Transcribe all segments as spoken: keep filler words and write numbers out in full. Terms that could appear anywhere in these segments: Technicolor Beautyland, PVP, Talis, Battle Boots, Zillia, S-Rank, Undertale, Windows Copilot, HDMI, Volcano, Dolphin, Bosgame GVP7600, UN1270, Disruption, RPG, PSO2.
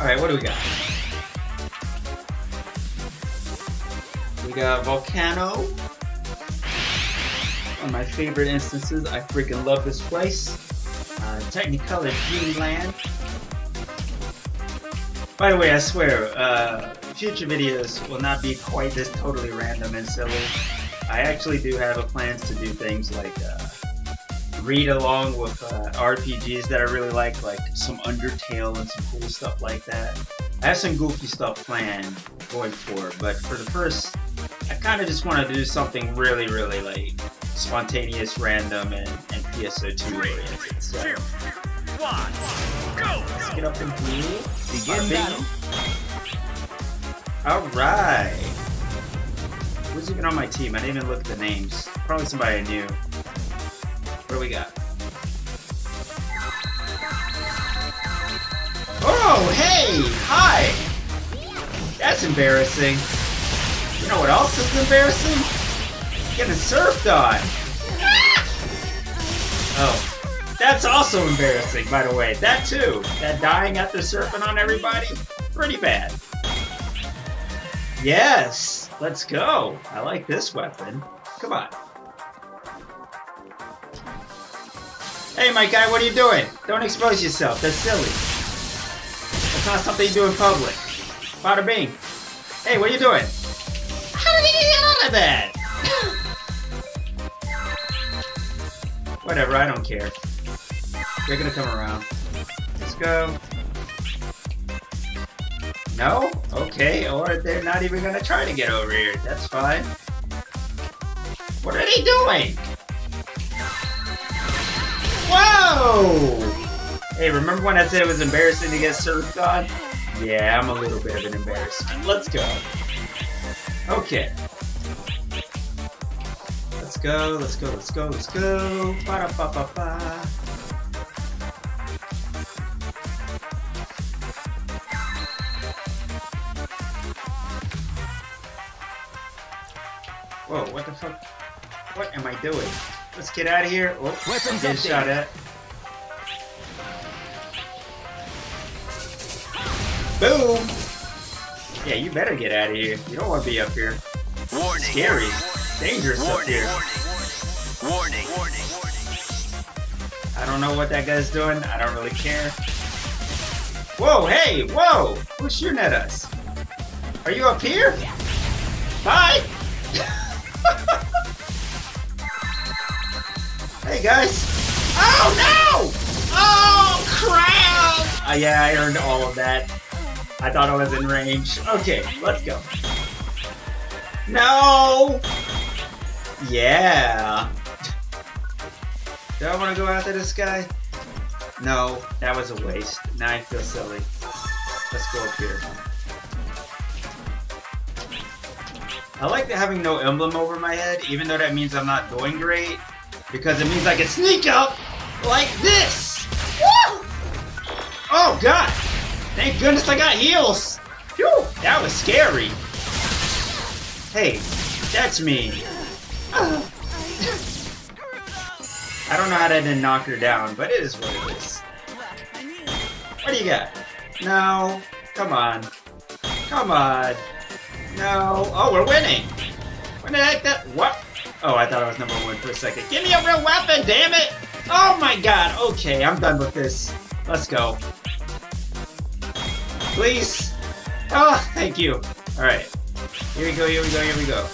Alright, what do we got? We got Volcano. One of my favorite instances. I freaking love this place. Uh, Technicolor Beautyland. By the way, I swear, uh, future videos will not be quite this totally random and silly. I actually do have a plans to do things like uh, read along with uh, R P Gs that I really like, like some Undertale and some cool stuff like that. I have some goofy stuff planned going forward, but for the first, I kind of just want to do something really, really like spontaneous, random, and, and P S O two oriented. So, let's get up in blue. Begin battle. All right. Who's even on my team? I didn't even look at the names. Probably somebody I knew. What do we got? Oh, hey! Hi! That's embarrassing. You know what else is embarrassing? Getting surfed on! Oh. That's also embarrassing, by the way. That too. That dying after surfing on everybody? Pretty bad. Yes! Let's go! I like this weapon. Come on. Hey, my guy, what are you doing? Don't expose yourself. That's silly. That's not something you do in public. Bada bing. Hey, what are you doing? How did he get out of that? Whatever, I don't care. They're gonna come around. Let's go. No? Okay, or they're not even gonna try to get over here. That's fine. What are they doing? Whoa! Hey, remember when I said it was embarrassing to get surfed on? Yeah, I'm a little bit of an embarrassment. Let's go. Okay. Let's go, let's go, let's go, let's go. Ba ba ba ba. Whoa, what the fuck? What am I doing? Let's get out of here. Oh, I'm getting shot at. Boom! Yeah, you better get out of here. You don't want to be up here. Warning. Scary. Dangerous up here. Warning. Warning. I don't know what that guy's doing. I don't really care. Whoa, hey, whoa! Who's shooting at us? Are you up here? Bye! Hey guys! Oh no! Oh crap! Uh, yeah, I earned all of that. I thought I was in range. Okay, let's go. No! Yeah! Do I want to go after this guy? No, that was a waste. Now I feel silly. Let's go up here. I like having no emblem over my head, even though that means I'm not doing great. Because it means I can sneak up like this! Woo! Oh god! Thank goodness I got heals! Whew! That was scary! Hey, that's me. Uh. I don't know how that didn't knock her down, but it is what it is. What do you got? No. Come on. Come on. No. Oh, we're winning! When the heck that- what? Oh, I thought I was number one for a second. Give me a real weapon, damn it! Oh my god, okay, I'm done with this. Let's go. Please? Oh, thank you. Alright. Here we go, here we go, here we go.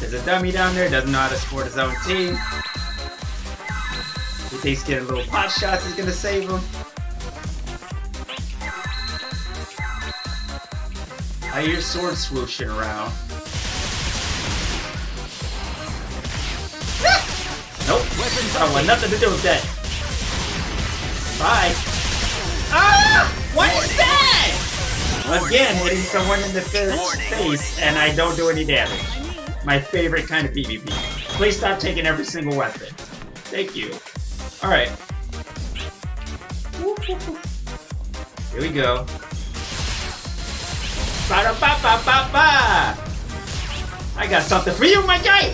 There's a dummy down there, doesn't know how to support his own team. He thinks getting little pot shots is gonna save him. I hear sword swooshing around. Nope. I want nothing to do with that. Bye. Ah! What is that? Again, hitting someone in the face, and I don't do any damage. My favorite kind of P V P. Please stop taking every single weapon. Thank you. Alright. Here we go. Ba-da-ba-ba-ba-ba! I got something for you, my guy!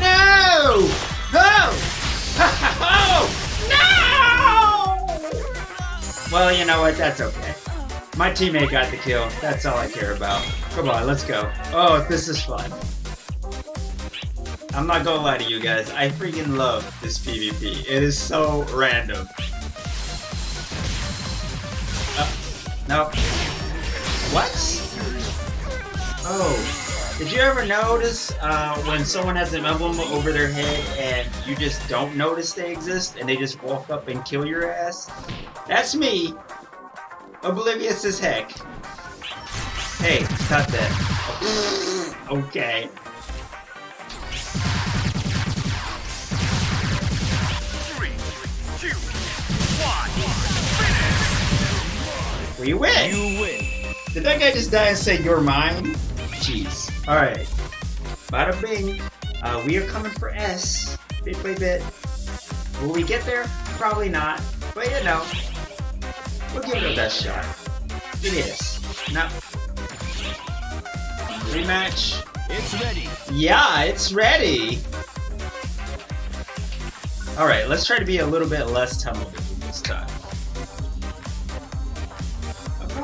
No! Oh! Oh! No! Well, you know what? That's okay. My teammate got the kill. That's all I care about. Come on, let's go. Oh, this is fun. I'm not gonna lie to you guys. I freaking love this PvP. It is so random. Oh, no. What? Oh. Did you ever notice uh, when someone has an emblem over their head and you just don't notice they exist and they just walk up and kill your ass? That's me. Oblivious as heck. Hey, stop that. Okay. We win. You win. Did that guy just die and say you're mine? Jeez. All right. Bada bing. Uh, we are coming for S. Bit by bit. Will we get there? Probably not. But you know, we'll give it a best shot. Give me this. No. Rematch. It's ready. Yeah, it's ready. All right. Let's try to be a little bit less tunnel vision this time.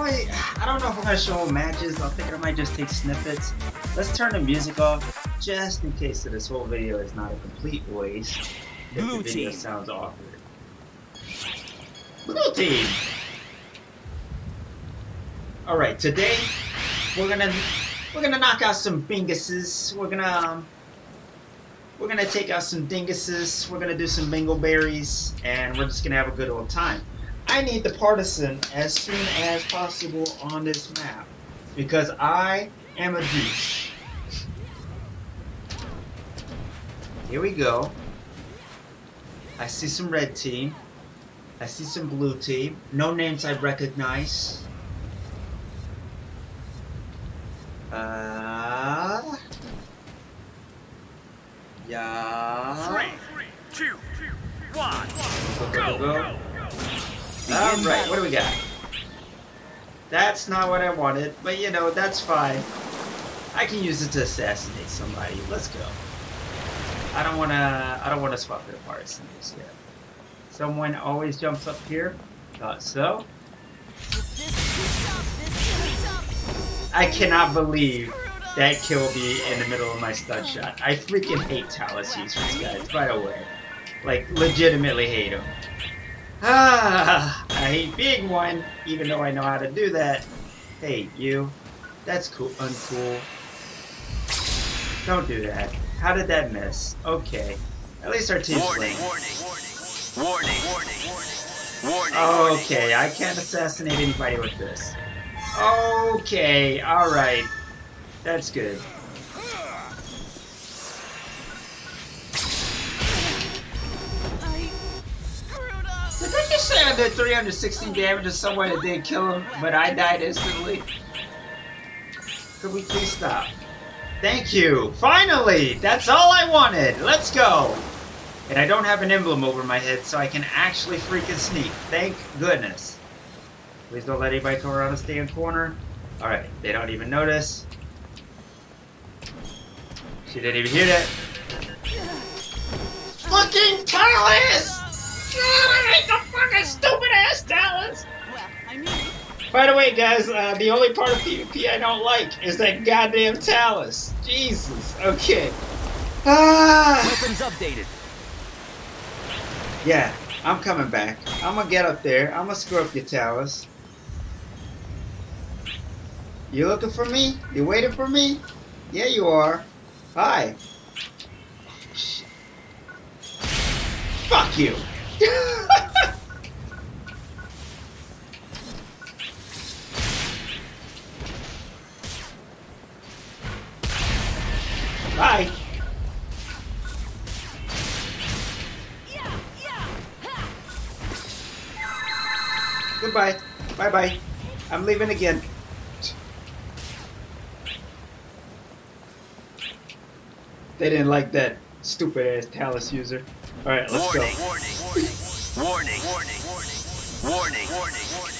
I don't know if I'm gonna show matches. I think I might just take snippets. Let's turn the music off, just in case that this whole video is not a complete waste. If Blue the video team. Sounds awkward. Blue team. All right, today we're gonna we're gonna knock out some binguses. We're gonna um, we're gonna take out some dinguses. We're gonna do some mingleberries, and we're just gonna have a good old time. I need the partisan as soon as possible on this map because I am a douche. Here we go. I see some red team. I see some blue team. No names I recognize. Uh. Yeah. Three, three, two, two, one. Go, go, go. go. Alright, what do we got? That's not what I wanted, but you know, that's fine. I can use it to assassinate somebody. Let's go. I don't wanna I don't wanna swap it apart since yet. Someone always jumps up here. Thought so. I cannot believe that killed me in the middle of my stud shot. I freaking hate Talis users, guys, by the way. Like, legitimately hate them. Ah, I hate being one, even though I know how to do that. Hey, you. That's cool. Uncool. Don't do that. How did that miss? Okay. At least our team's playing. Warning, warning, warning, warning, warning. Okay, I can't assassinate anybody with this. Okay, alright. That's good. I did three hundred sixteen damage to someone that did kill him, but I died instantly. Could we please stop? Thank you. Finally! That's all I wanted. Let's go. And I don't have an emblem over my head, so I can actually freaking sneak. Thank goodness. Please don't let anybody come around and stay in the corner. Alright, they don't even notice. She didn't even hear that. Fucking Talis! God, I hate the fucking stupid ass Talis! Well, I mean... By the way, guys, uh, the only part of PvP I don't like is that goddamn Talis. Jesus. Okay. Ah. Weapons updated. Yeah, I'm coming back. I'm gonna get up there. I'm gonna screw up your Talis. You looking for me? You waiting for me? Yeah, you are. Hi. Oh, shit. Fuck you. Bye. Yeah, yeah. Goodbye. Bye bye. I'm leaving again. They didn't like that stupid ass Talis user. All right, let's warning, go. Warning, warning, warning, warning, warning, warning, warning, warning.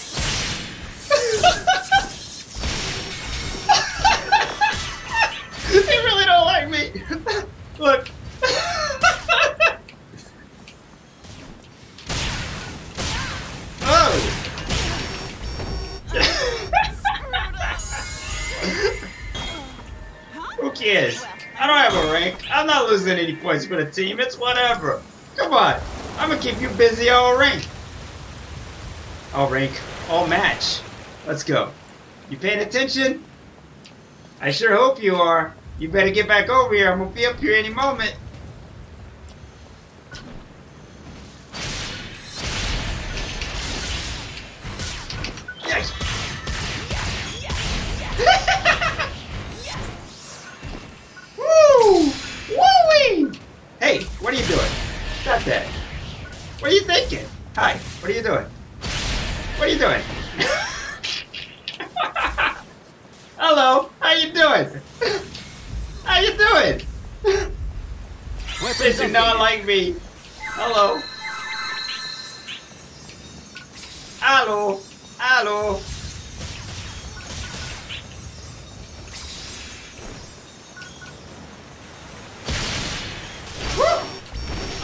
They really don't like me. Look. Oh. cares? I don't have a rank. I'm not losing any points for the team. It's whatever. Come on. I'm going to keep you busy all rank. All rank. All match. Let's go. You paying attention? I sure hope you are. You better get back over here. I'm going to be up here any moment. What are you doing? Stop that. What are you thinking? Hi, what are you doing? What are you doing? Hello, how you doing? How you doing? They do not like me. Hello. Hello. Hello.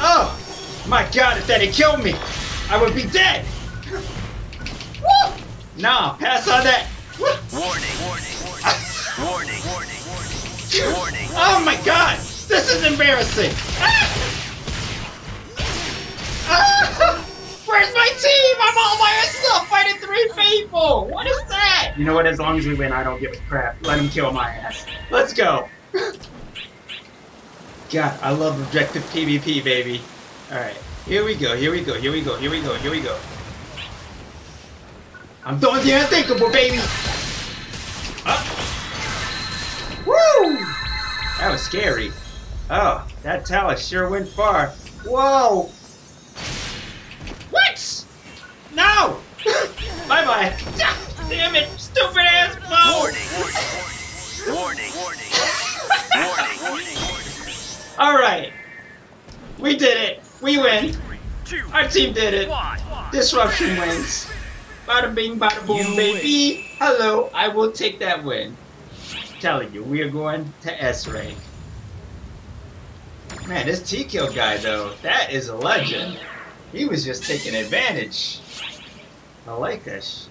Oh! My god, if that had killed me, I would be dead! Woo! Nah, pass on that! Woo! Warning! Warning! Warning! Warning! Warning! Warning! Oh my god! This is embarrassing! Ah! Ah! Where's my team? I'm all by myself fighting three people! What is that? You know what? As long as we win, I don't give a crap. Let him kill my ass. Let's go! God, I love objective P V P, baby. Alright, here we go, here we go, here we go, here we go, here we go. I'm doing the unthinkable, baby! Up! Woo! That was scary. Oh, that Talis sure went far. Whoa! What? No! Bye-bye! Damn it, stupid ass bow! Warning! Warning! Warning! Warning! Warning! Alright, we did it. We win. Our team did it. Disruption wins. Bada bing, bada boom, baby. Hello, I will take that win. I'm telling you, we are going to S rank. Man, this T-Kill guy, though, that is a legend. He was just taking advantage. I like this.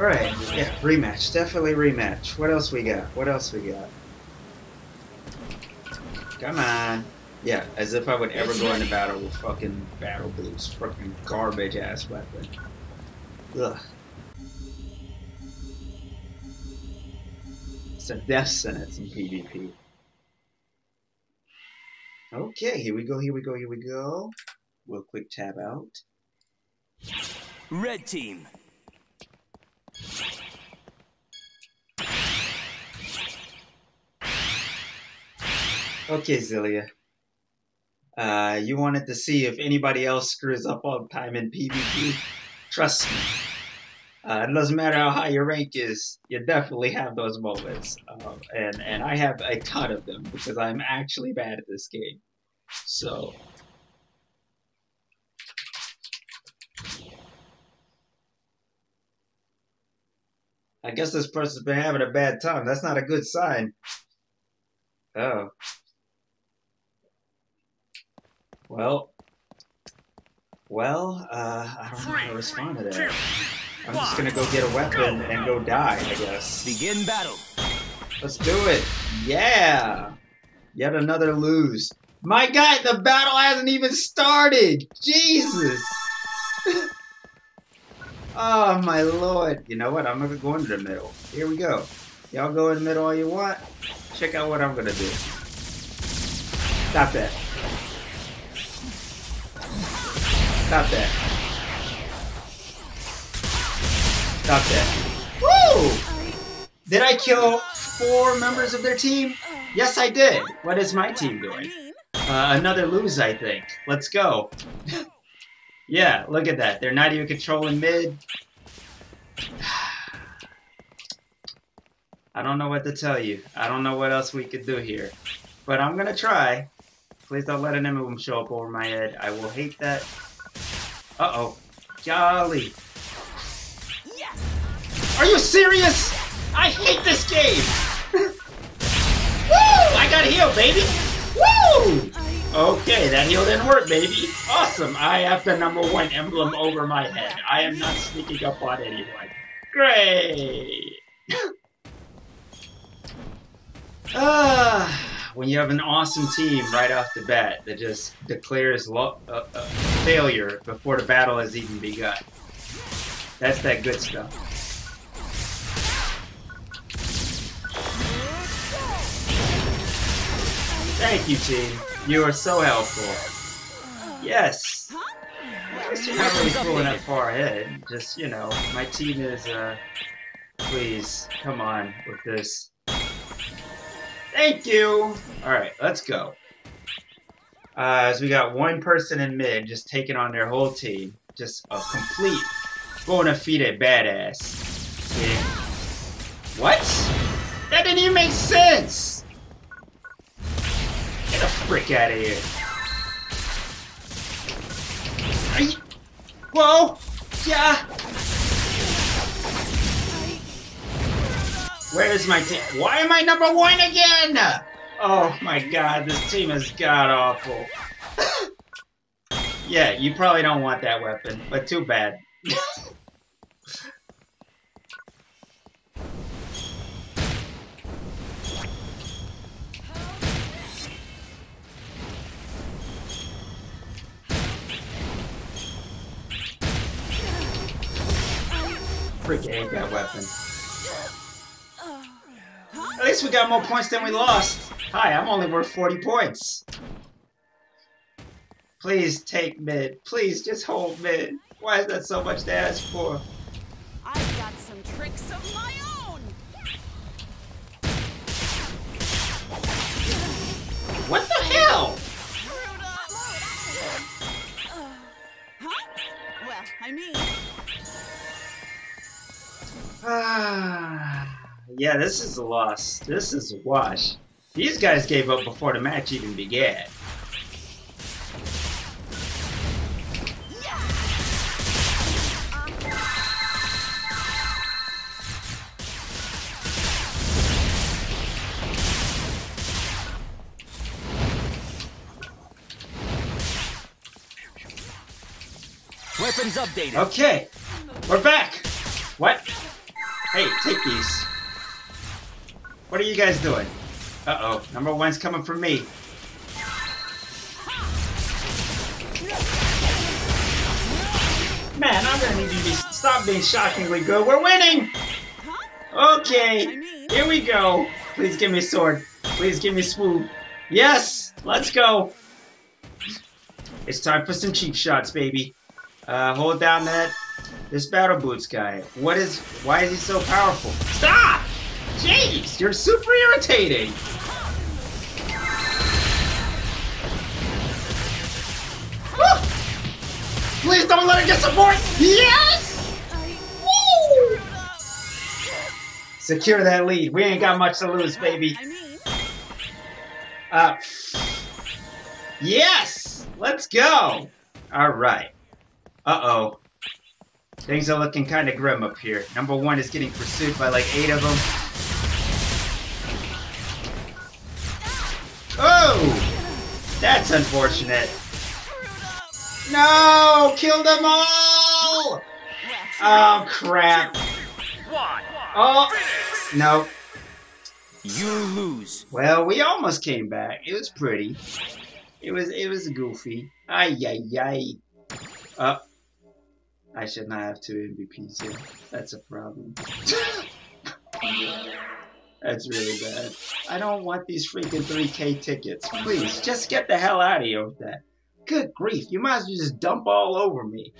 Alright, yeah, rematch. Definitely rematch. What else we got? What else we got? Come on. Yeah, as if I would ever go into battle with fucking Battle Boots. Fucking garbage ass weapon. Ugh. It's a death sentence in P V P. Okay, here we go, here we go, here we go. We'll quick tab out. Red team. Okay, Zillia. Uh, you wanted to see if anybody else screws up all the time in P V P? Trust me. Uh, it doesn't matter how high your rank is, you definitely have those moments. Uh, and, and I have a ton of them because I'm actually bad at this game. So. I guess this person's been having a bad time. That's not a good sign. Oh. Well, well, uh, I don't know how to respond to that. I'm just gonna go get a weapon and go die, I guess. Begin battle. Let's do it. Yeah. Yet another lose. My God, the battle hasn't even started. Jesus. Oh my Lord. You know what? I'm gonna go into the middle. Here we go. Y'all go in the middle all you want. Check out what I'm gonna do. Stop that. Stop that. Stop that. Woo! Did I kill four members of their team? Yes, I did. What is my team doing? Uh, another lose, I think. Let's go. Yeah, look at that. They're not even controlling mid. I don't know what to tell you. I don't know what else we could do here. But I'm gonna try. Please don't let an M M show up over my head. I will hate that. Uh-oh. Golly. Yes. Are you serious? I hate this game! Woo! I got healed, baby! Woo! Okay, that heal didn't work, baby. Awesome. I have the number one emblem over my head. I am not sneaking up on anyone. Great! Uh, when you have an awesome team right off the bat that just declares lo uh, uh, failure before the battle has even begun. That's that good stuff. Thank you, team. You are so helpful. Yes. You're not really pulling up far ahead. Just, you know, my team is, uh... please, come on with this. Thank you! Alright, let's go. Uh, so we got one person in mid just taking on their whole team. Just a complete bona fide badass. Yeah. What? That didn't even make sense! Get the frick out of here. Are you... Whoa! Yeah! Where is my team? Why am I number one again? Oh my god, this team is god-awful. Yeah, you probably don't want that weapon, but too bad. Freaking hate that weapon. At least we got more points than we lost. Hi, I'm only worth forty points. Please take mid. Please just hold mid. Why is that so much to ask for? I've got some tricks of my own. What the hell? Uh, huh? Well, I mean. Ah, yeah, this is a loss. This is a wash. These guys gave up before the match even began. Weapons updated. Okay, we're back. What? Hey, take these. What are you guys doing? Uh-oh, number one's coming for me. Man, I'm gonna need you to stop being shockingly good. We're winning! Okay, here we go. Please give me a sword. Please give me a swoop. Yes, let's go. It's time for some cheap shots, baby. Uh, hold down that. This Battle Boots guy, what is, why is he so powerful? Stop! Jeez, you're super irritating! Woo! Please don't let her get support! Yes! Woo! Secure that lead, we ain't got much to lose, baby. Uh, yes! Let's go! Alright. Uh-oh. Things are looking kind of grim up here. Number one is getting pursued by like eight of them. Oh! That's unfortunate. No! Kill them all! Oh, crap. Oh! No. You lose. Well, we almost came back. It was pretty. It was, it was goofy. Ay, ay, ay. Uh. I should not have two M V Ps here. That's a problem. That's really bad. I don't want these freaking three K tickets. Please, just get the hell out of here with that. Good grief, you might as well just dump all over me.